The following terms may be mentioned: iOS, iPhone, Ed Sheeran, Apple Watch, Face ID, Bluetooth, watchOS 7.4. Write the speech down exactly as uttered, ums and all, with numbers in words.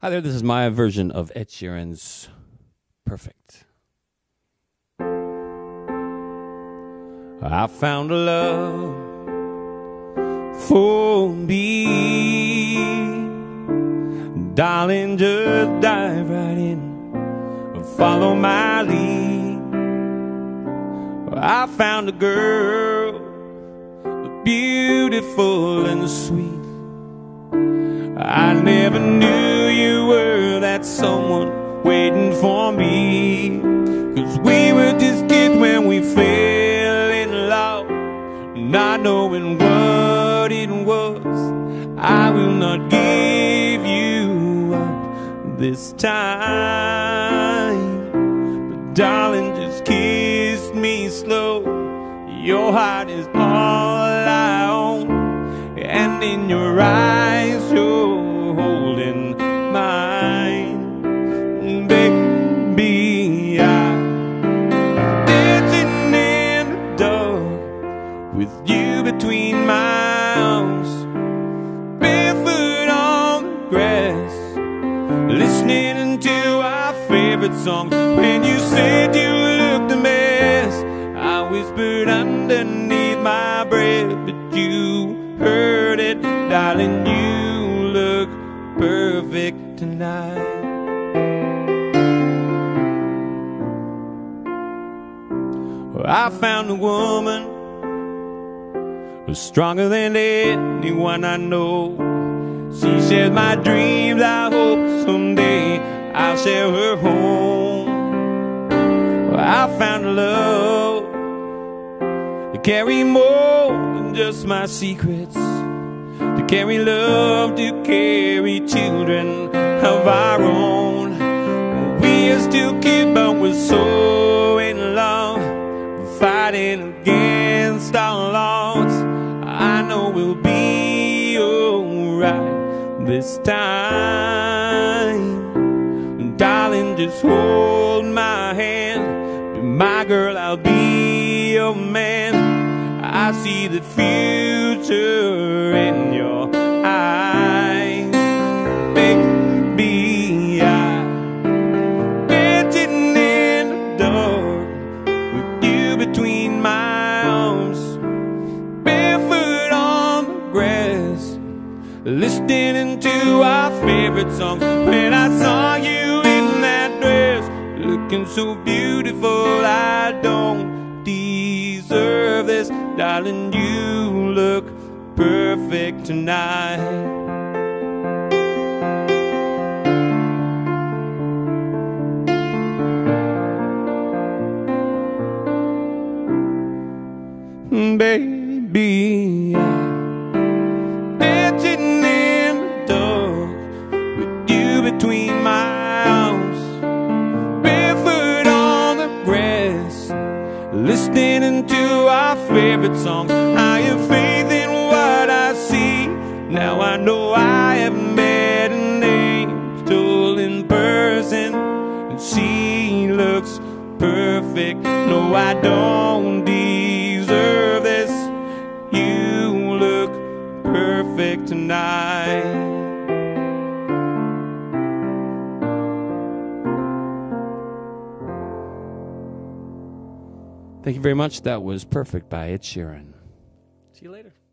Hi there, this is my version of Ed Sheeran's Perfect. I found a love for me. Darling, just dive right in, follow my lead. I found a girl, beautiful and sweet. I never knew you were that someone waiting for me, 'cause we were just kids when we fell in love, not knowing what it was. I will not give you up this time, but darling, just kiss me slow. Your heart is all I own, and in your eyes you're holding mine. Baby, I'm dancing in the dark with you between my arms, barefoot on the grass, listening to our favorite songs. When you said you looked a mess, I whispered underneath my breath, but you heard it, darling, you look perfect tonight. Well, I found a woman who's stronger than anyone I know. She shares my dreams. I hope someday I'll share her home. Well, I found a love to carry more than just my secrets, to carry love, to carry children of our own. We are still kids, but we're so in love, fighting against our odds. I know we'll be alright this time. Darling, just hold my hand, be my girl, I'll be your man. I see the future in your eyes. Baby, I'm dancing in the dark with you between my arms, barefoot on the grass, listening to our favorite songs. When I saw you in that dress, looking so beautiful, I don't deserve this. Darling, you look perfect tonight. Baby, I'm dancing in the dark with you between my arms, barefoot on the grass, listening to our favorite songs. I have faith in what I see. Now I know I have met an angel in person, and she looks perfect. No, I don't deserve this. You look perfect tonight. Thank you very much. That was Perfect by Ed Sheeran. See you later.